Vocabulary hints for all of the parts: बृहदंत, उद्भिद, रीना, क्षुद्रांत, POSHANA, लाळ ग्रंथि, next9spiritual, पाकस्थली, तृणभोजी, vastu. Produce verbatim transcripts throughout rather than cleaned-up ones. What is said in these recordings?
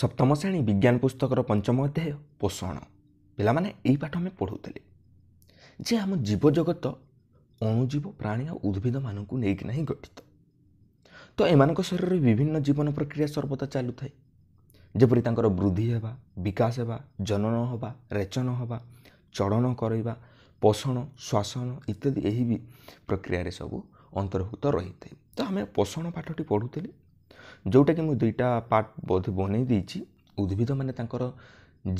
सप्तम श्रेणी विज्ञान पुस्तक पंचम अध्याय पोषण पिला माने एई पाठ में पढ़ौले जे आम जीव जगत अणुजीव प्राणी और उद्भिद मानू नहीं गठित तो एमान शरीर विभिन्न जीवन प्रक्रिया सर्वदा चालू थाए जपरी तांकर वृद्धि हेबा विकास हेबा जनन हेबा रेचन हेबा चढ़न करवा पोषण श्वासन इत्यादि यही प्रक्रिया सब अंतर्भुक्त रही थे। तो आम पोषण पाठटी पढ़ुले जोटा कि मुझे दुईटा पार्ट बोधे बनई देछि उद्भिद माने तांकर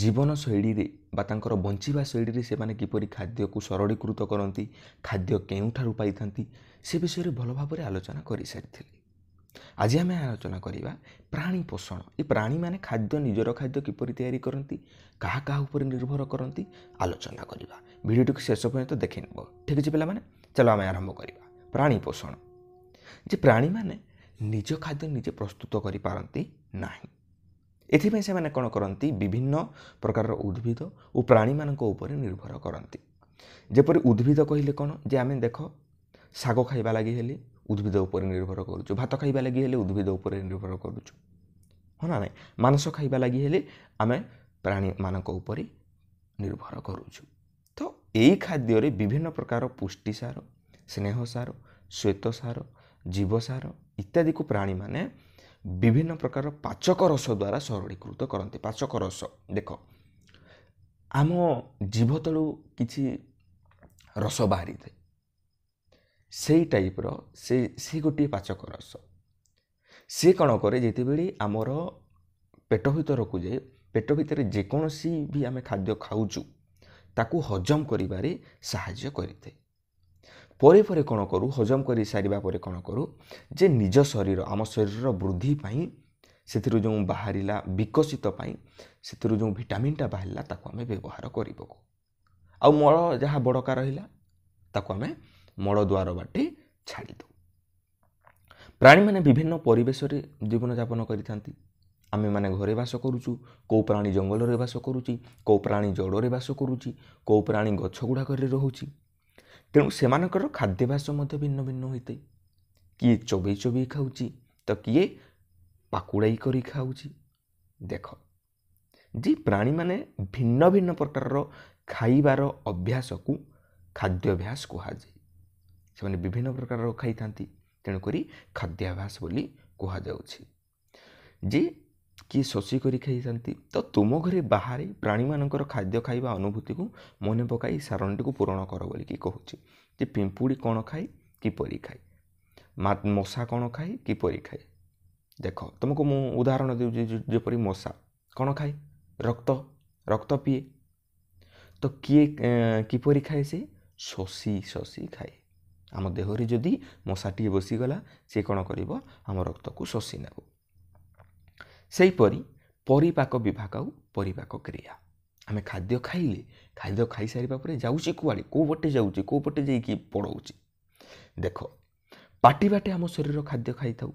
जीवन शैली रे बा तांकर बंचिबा शैली रे से माने किपरि खाद्य को सरलीकृत करती खाद्य केउठारु पाइथांती से विषय में भल भाव आलोचना कर सारी। आज आम आलोचना करवा प्राणी पोषण। ये प्राणी माने खाद्य निजर खाद्य किपरि तैयारी करती क्या क्या उपर निर्भर करती आलोचना करवा। भिडियोटी शेष पर्यंत देखे नेब। ठीक अछि पिला माने चलो आम आरंभ करवा प्राणी पोषण। जे प्राणी माने निज खाद्य निजे प्रस्तुत करें ना एथपाई से कौन करती विभिन्न प्रकार उद्भिद और प्राणी मान निर्भर करती। जेपरि उद्भिद कहले कौन जे आम देख शाग खाइबा लगी हेली उद्भिद उपर निर्भर करूँ भात खाइबा लगी हेली उद्भिद उपर निर्भर करूँ हाँ ना ना मांस खाइबा लगी हेली आम प्राणी मान उपर निर्भर करूँ। तो यही खाद्य विभिन्न प्रकार पुष्टिसार स्नेहसार श्वेतसार जीवसार इत्यादि को प्राणी माने विभिन्न प्रकार पाचक रस द्वारा सरलीकृत करते। पाचक रस देख आम जीव तलू किसी रस बाहरी थे से टाइप रो से, से गोटे पाचक रस से कण कै जिते आमर पेट भर को जाए पेट भीतर जेकोसी भी आम खाद्य खाऊँ ताकू हजम कर साहाय्य करें। परे परे कौन करूँ हजम कर सारा पर कौन करूँ जे निज शरीर आम शरीर वृद्धि से जो बाहरला विकसित से जो विटामिनटा बाहरला ताको आम व्यवहार करू आड़ जहाँ बड़का रहा ताको आम मड़ द्वार बाटे छाड़ी दो। प्राणी माने विभिन्न परिवेश जीवन यापन करि आमे माने घरे बास करूँ कौ प्राणी जंगल रे बास करूँ कौ प्राणी जड़ बास करूँ कौ प्राणी गछ गुड़ाक रोचे तेणु से खाद्याभ्यास भिन्न भिन्न होते किए चोबई चोबई खाऊँ तो किए पाकुड़ाई करी खाऊँ। देख जी प्राणी माने भिन्न भिन्न प्रकार खाइबार अभ्यास को खाद्याभ्यास कहुए से माने विभिन्न प्रकार खाई था तेणुक खाद्याभ्यास बोली कहुछी जे किए शोषी करी खाई था। तो तुम घरे बाहर प्राणी मानकर खाद्य खाइबा अनुभूति को मन पकाई सारणटी को पूरण कर बोलिकी कहूँ जे पिंपुड़ी कौन खाए किपरि खाए मशा कौन खाए किपरि खाए। देख तुमको मु उदाहरण देपरी मशा कौन खाए रक्त रक्त पिए तो किए किपरि खाए से शोषी शोषी खाए। आम देहरे जदि मशाटी बसीगला सी कौन कर आम रक्त को शोषी नेब। सेहीपरि परिपाक विभाग आउ परिपाक क्रिया आम खाद्य खाइले खाद्य खाई सारे जाऊँ कूआड़े कौ पटे जाऊँ कौ पटे जाकि पड़ौची। देख पाटी बाटे आम शरीर खाद्य खाई था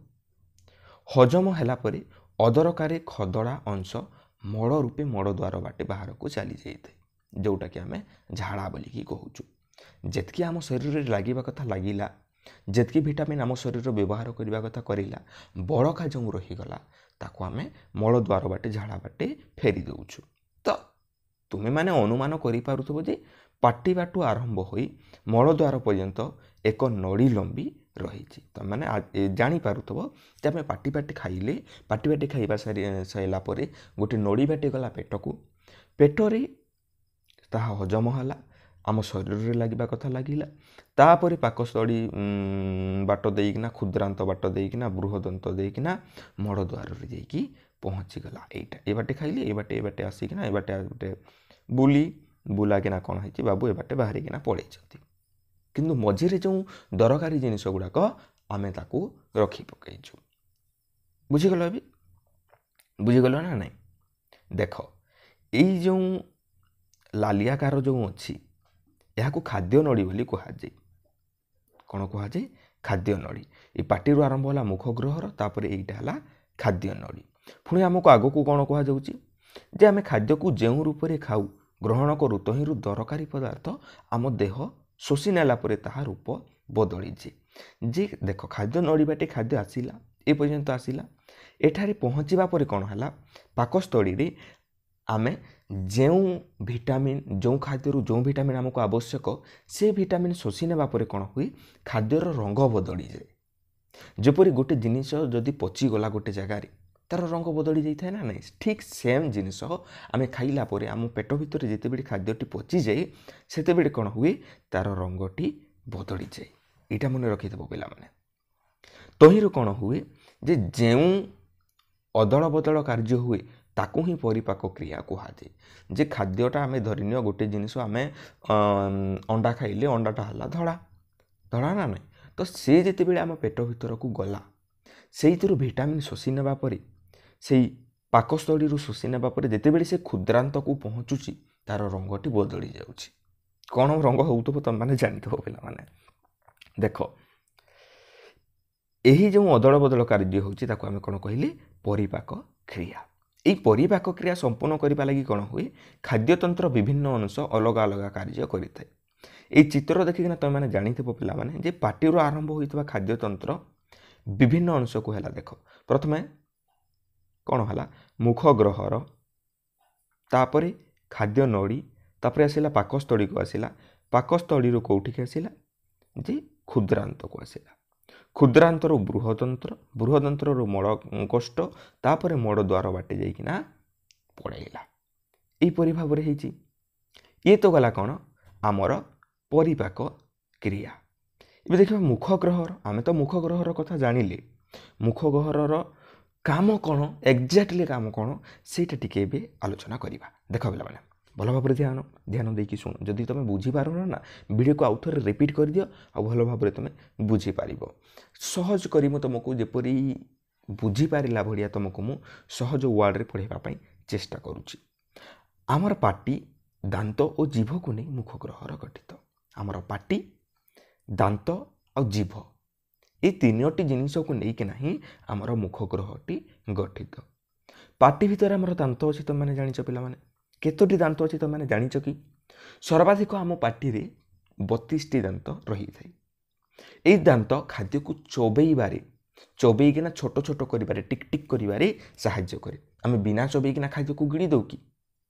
हजम हैलापर अदरकारे खदड़ा अंश मड़ रूपे मड़ द्वार बाटे बाहर को चली जाए जोटा कि आम झाड़ा बोलिकी कहूँ। जेतकी आम शरीर लगे कथा लगिला जेतकी विटामिन आम शरीर व्यवहार करने कथा करा बड़का जो रहीगला ताको आमे मल द्वार बाटे झाड़ा बाटे फेरी देउछु। तो तुमे माने अनुमान करि पारुथबो जे पाटी बाटू आरंभ होई मल द्वार पर्यंत एक नड़ी लंबी रहिछि। त माने जानि पारुथबो जे आमे पाटी बाटे खाइले पाटी बाटे खाइबा सैला परे गोटे नड़ी बाटे गला पेट को पेटरे ताहा हजम होला आम शरीर रे लागिबा कथा लागिला तापर पाकस्थली बाट देना क्षुद्रांत बाट देना बृहदंत देना मड़ द्वार जाकि पहुँचीगला यहीटा ए बाटे खाइले ए बाटे ए बाटे आसिकिना ए बाटे बाटे बुली बुलाकिना कौन है बाबू ए बाटे बाहरिकिना पड़े किंतु मझेरे जो दरकारी जिनस गुड़ाक आम ताकू रखी पकईचु। बुझीगल अभी बुझीगल ना ना देख यही जो लालियाकार जो अच्छी या खाद्य नड़ी बोली कहुए कौन कहुए खाद्य नड़ी ये पाटी आरंभ है मुख ग्रहर तापर यहीटा है खाद्य नड़ी पुणी आमको आग को कौन कहुचे आम खाद्य को जो रूप से खाऊ ग्रहण करूँ तही तो दरकारी पदार्थ आम देह शोषी नाला रूप बदली जे जे देख खाद्य नड़ी बाटे खाद्य आसला एपर्यंत आसला एठारे पहुँचवा पर कौन है पाकस्थली आमे जो विटामिन जो खाद्यरू जो विटामिन आमको आवश्यक से विटामिन शोषी नेबा पर कौन हुए खाद्यर रंग बदली जाए। जपरी गोटे जिनिष जदि पचीगला गोटे जगार तार रंग बदली जाए ना नहीं ठीक सेम जिनिष आम खाइला परे आम पेट भितर जिते बड़े खाद्यटी पची जाए सेते बड़े कौन हुए तार रंगटी बदली जाए। यहाँ मन रखिदेव पे तहीर कौन हुए जे जो अदल बदल कार्य हुए ताकू ही परिपाक क्रिया कहुए जे खाद्यटा आम धरनीय गोटे जिनिष आम अंडा खाइले अंडाटा हला धड़ा धड़ा ना नहीं तो सी जिते बड़े आम पेट भितर को गला से विटामिन शोषी नेबा परे से पाकस्थली शोषी नेबा परे जिते बड़े से क्षुद्रांत को पहुँचुची तार रंगटी बदली जाऊँगी। कौन रंग होतो तुम मैंने जानिथो पे देख यही जो अदल बदल कार्य होची ताको आमे कौन कहले परिपाक क्रिया। ये परिपाक क्रिया संपूर्ण करने लगी कौन हुए खाद्यतंत्र विभिन्न अंश अलग अलग कार्य करें। चित्र देखिकिना तुम मैंने जानिथो पे पाटी आरंभ होता खाद्यतंत्र विभिन्न अंश को है देख प्रथम कौन है मुख ग्रहर तापर खाद्य नड़ी तापर आसला पाकस्थली को आसला पाकस्थली कौटिक आसला जे क्षुद्रांत को आसला क्षुद्रांतर बृहतंत्र बृहतंत्र मड़ कष्ट तापर मड़ द्वार बाटे जाइना पड़ेगा यहपरी भाव ये तो गला कौन आमर परिपाक क्रिया। ये देखिए मुख ग्रहर आम तो मुख ग्रहर कथा जानिले मुख ग्रहर काम कौन एक्जाक्टली काम कौन सेटा टिके बे आलोचना करवा। देख पे मैंने भल भाव ध्यान ध्यान देकी शुण जदि तुम बुझीपार ना वीडियो को आउ थे रिपीट कर दियो आ भल भाव तुम बुझीपार सहज कर तुमको जपरी बुझीपारा भाया तुमको मुझज वार्ड में पढ़ाई चेष्टा करुच्ची। आमर पाटी दांत और जीभ को नहीं मुख ग्रहर गठित आमर पाटी दांत आ जीभ ये तीनोटी जिनिष को लेकिन आमर मुख ग्रहटी गठित। पाटी भितर आमर दांत अच्छी तुम मैंने जान पाने केतोटी दांत अच्छी तुम मैंने जान कि सर्वाधिक आम पाटी रे बत्तीस टी दांत रही था। ये दांत खाद्य को चोबेबारे चोबेकिना छोट छोट कर टिक टिक करे साहाय्य करे। आम बिना चोबेकिना खाद्य को गिड़ी दौ कि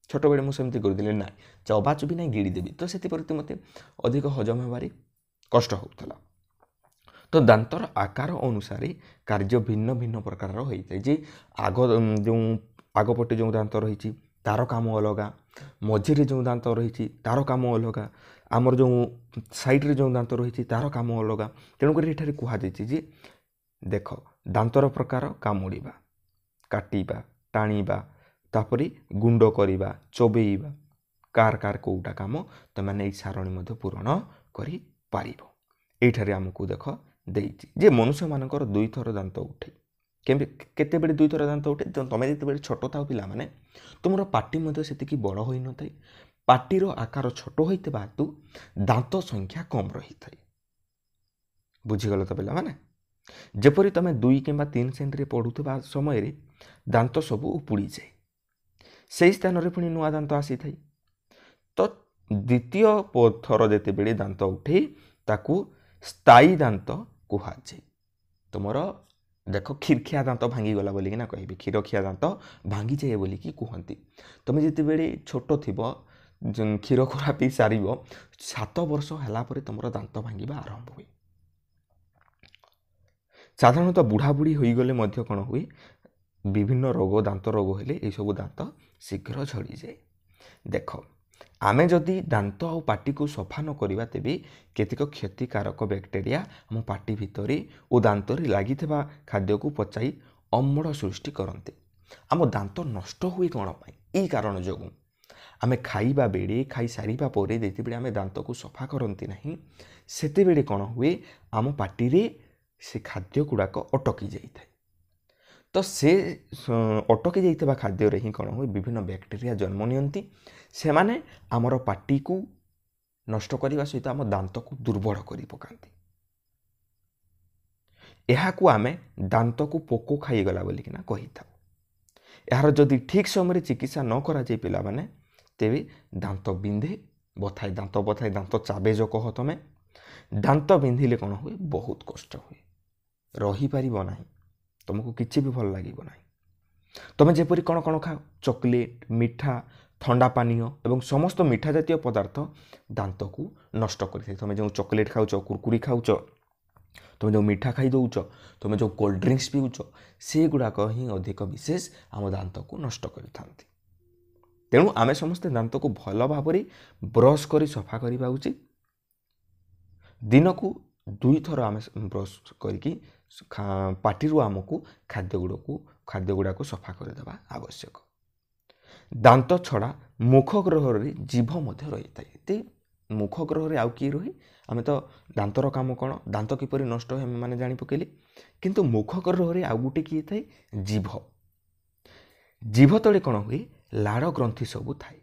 छोट बड़े मुझे करदे ना चबा चोबी ना गिड़देवी तो से मत अधिक हजम होबारे कष्ट होता तो दांतर आकार अनुसार कार्य भिन्न भिन्न प्रकार होता है। जे आग जो आगपटे जो दांत रही तार काम अलग मझीरे जो दांत रही तार काम अलग आमर जो सैड्रे जो दांत रही तार काम अलग तेणुकर ये कहुई देख दांतर प्रकार कामुड़ा काटा टाणीबा तापरे गुंड करवा चोबेवा कार कार कोटा काम तमें सारणी पूरण कर पार। आमको देख दे मनुष्य मान दुई थर दांत उठे केते बड़े दुई थर दांत उठे तुम्हें जिते बड़े छोट था पाने तुम पाटी से बड़ हो न था पाटीर आकार छोट होता हेतु दांत संख्या कम रही था। बुझीगल तो पाने जपरी तुम दुई कि तीन श्रेणी पढ़ुवा समय दांत सब उपुड़ी जाए से स्थान में पुणी नुआ दांत आसी था तो द्वितीय थर जिते बड़े दांत उठे ताकू स्थायी दांत कहुए। तुमर देख खीरखिया दांत भांगीगला बोलिकिना कह क्षीरखिया दांत भांगी जाए बोलिकी कहती तुम जिते बड़े छोट थी क्षीर खुरा पी सार सात वर्ष है तुम दांत भांगा आरंभ हुए। साधारणतः बुढ़ा बुढ़ी होगले कौन हुए विभिन्न रोग दांत रोग हेले यू दांत शीघ्र झड़ी जाए। देख आमे जदि दांत आ पाटी को सफा न करवा तेबे केतेक क्षतिकारक बैक्टेरिया आम पाटी भितर और दांत लगी खाद्य को पचाई अम्ल सृष्टि करते आम दांत नष्ट हुए कौन पाई ये कारण जो आम खाइबा बेले खाई सारिबा परे जैसे बेले आम दांत को सफा करती ना सेते बेले कौन हुए आम पाटी रे से खाद्य गुड़ाक अटकी जाए तो से अटकी जाइतबा खाद्य रे ही कौन हुए विभिन्न बैक्टेरिया जन्म नियंती से माने आमर पाटी को नष्ट करबा सहित आम दांत को दुर्बल कर पकांती। एहाकु आमे दांत को पोको खाईगला बोलिकिना कही था। यार जदि ठीक समय चिकित्सा न करा जाय पिला माने तेबे दांत बिंधे बथाए दांत बथाए दांत चाबे जो कह तुम दांत बिंधिले कौन हुए बहुत कष्ट हुए रही पारिबो नाही तुमको किसी भी भल लगे ना। तुम जेपरी कौन कौन खाओ चॉकलेट मिठा ठंडा पानी एवं समस्त मिठा जातीय पदार्थ दांत को नष्ट कर। तुम जो चॉकलेट खाऊ कुरकुरी खाऊच तुम जो मिठा खाई दौच तुम जो कोल्ड ड्रिंक्स पीऊच से गुड़ाक ही अधिक विशेष आम दांत को नष्ट कर। तेणु आमे समस्ते दांत को भल भाव ब्रश कर सफा करवा उचित। दिन को दुई थर आम ब्रश करके पाटी आमको खाद्य गुड़क खाद्य गुड़ाक सफा करदेवा आवश्यक। दांत छड़ा मुख ग्रहर जीभ मध्य रही था। मुख ग्रहर आउ किए रही आम तो दांतर कम कौन दांत किपर नष्ट मैंने जाणी पकेले किंतु मुख ग्रहर आउ गोटे किए थाए जीभ। जीभ तले कौन हुए लाड़ ग्रंथि सबू थाए।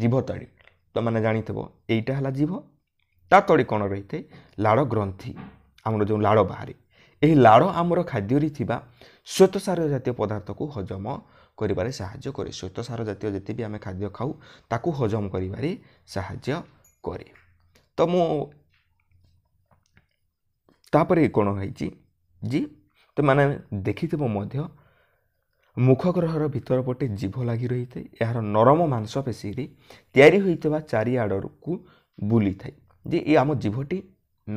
जीभ तले तो मैंने जानी यहीटा है जीभ ता तले कौन रही थे लाड़ ग्रंथि आमर जो लाड़ बाहर यही लाड़ आमर खाद्य श्वेतसार जातीय पदार्थ को हजम करिबारे साहाय्य करे। श्वेतसार जातीय जेते भी आम खाद्य खाऊ ताकू हजम करिबारे साहाय्य करे। तो मो तापरे कोन होईची जी तो माने देखितबो मध्य मुख ग्रहर भीतर पटे जीभ लागि रही थे। यार नरम मांसपेशी रे तयारी होईतबा चारि आडर को बुली थाई जे ए आम जीभटी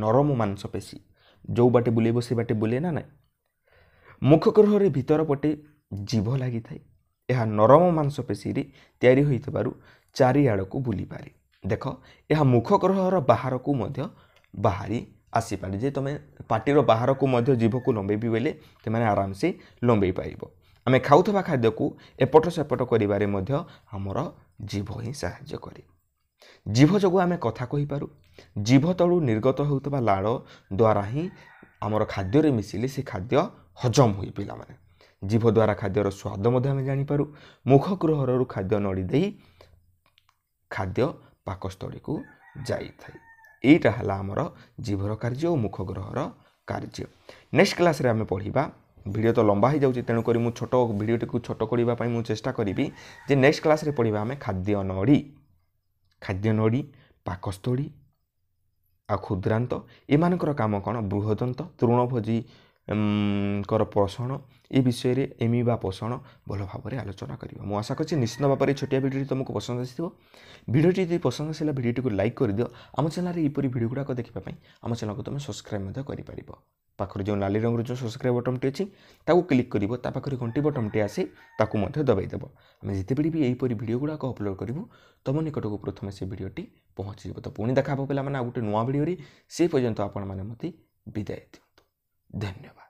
नरम मांसपेशी जो बाटे बुलेबो से बाटे बुले ना ना। मुख ग्रहर भीतर पटे जीभ लागि थाई यह नरम मांसपेशी तैयारी होइतबारु चारि आड़ को बुली पारे। देख यह मुख ग्रहर बाहर को मध्य बाहरी आसी पारे जे तमे पाटीर बाहर को मध्य जीभ को लंबेबी बेले तमे आराम से लंबे पाइबो। आमे खाउथबा खाद्य को एपट सेपट करिबारे मध्य हमर जीभ ही सहाय्य करे। जीभ जगु आमे कथा कहि पारु। जीभ तळु निर्गत होउथबा लाळ द्वारा ही हमर खाद्य रे मिसिले से खाद्य हजम होई पिला माने जीभ द्वारा खाद्यर स्वाद आम जापर। मुख ग्रहर खाद्य नड़ीदे खाद्य पाकस्थली को जाए। यहाँ है आमर जीभर कार्य और मुख ग्रहर कार्य। नेक्स्ट क्लास रे आम पढ़ा। वीडियो तो लंबा हो जाऊँगी तेणुक मुझे छोट वीडियोटी को छोट करने मुझे चेष्टा करी। जे नेक्स्ट क्लास रे पढ़ा आम खाद्य नड़ी खाद्य नड़ी पाकस्थली आ क्षुद्रांत एमानकर काम कौन बृहदंत तृणभोजी कर पोषण ए विषय में एमिबा पोषण भल भाव आलोचना करिबा। मु आशा करछि निश्चित भाव छोटिया भिडियो तुमको पसंद आसिथिबो। भिडियोटी यदि पसंद आसिला भिडियोटी को लाइक कर दियो। आम चैनल रे एपरी भिडियो गुडा को देखिबा पई आम चैनल को तुम सब्सक्राइब मते करि परिबो। पाखर जो लाली रंग रो जो सब्सक्राइब बटन टी अछि ताको क्लिक करिबो। ता पाखर घंटी बटन टी आसी ताको मते दबाई देबो। आम जेतेबेडी भी एपरी भिडियो गुडा को अपलोड करिबो तुम निकट को प्रथम से भिडियोटी पहुँची जब। तो पुणी देखा पेला माने आ गोटे नुआ भिडियो से पर्यंत आपण माने मते विदाय दियंतु। धन्यवाद।